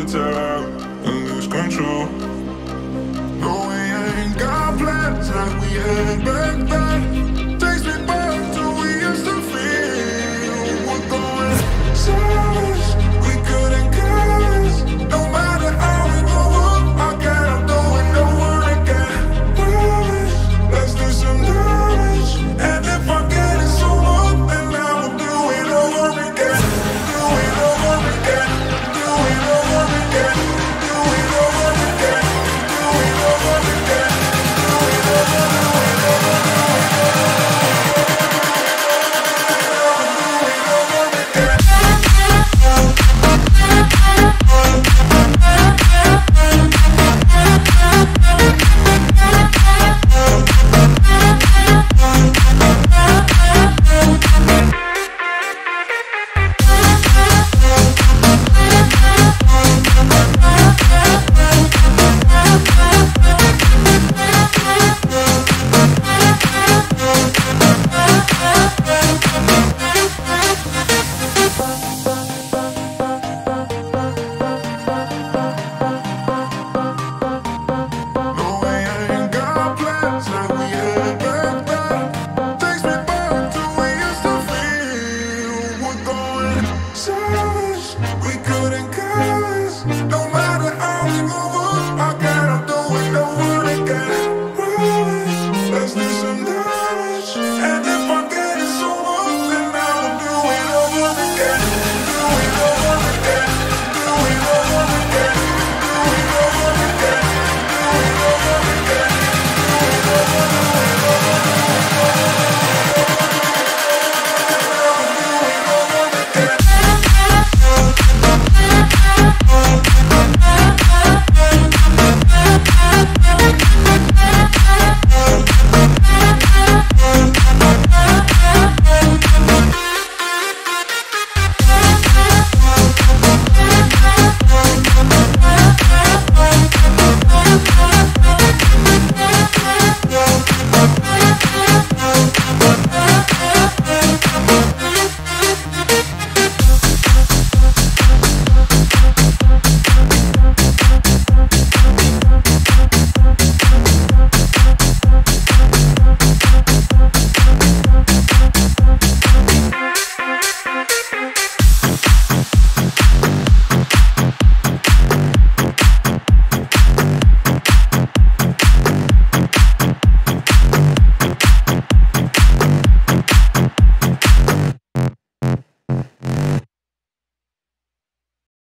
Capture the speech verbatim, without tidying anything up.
the top and lose control. No, we ain't got plans like we had back then. Takes me back to we used to feel. We're going south, we couldn't guess. No matter how we go up, I got up going over again. Knowledge, let's do some knowledge. And if I get it so up, then I will do it over again. Do it over again. Do it over again. Do it over again. Do it over again. Do it over again. So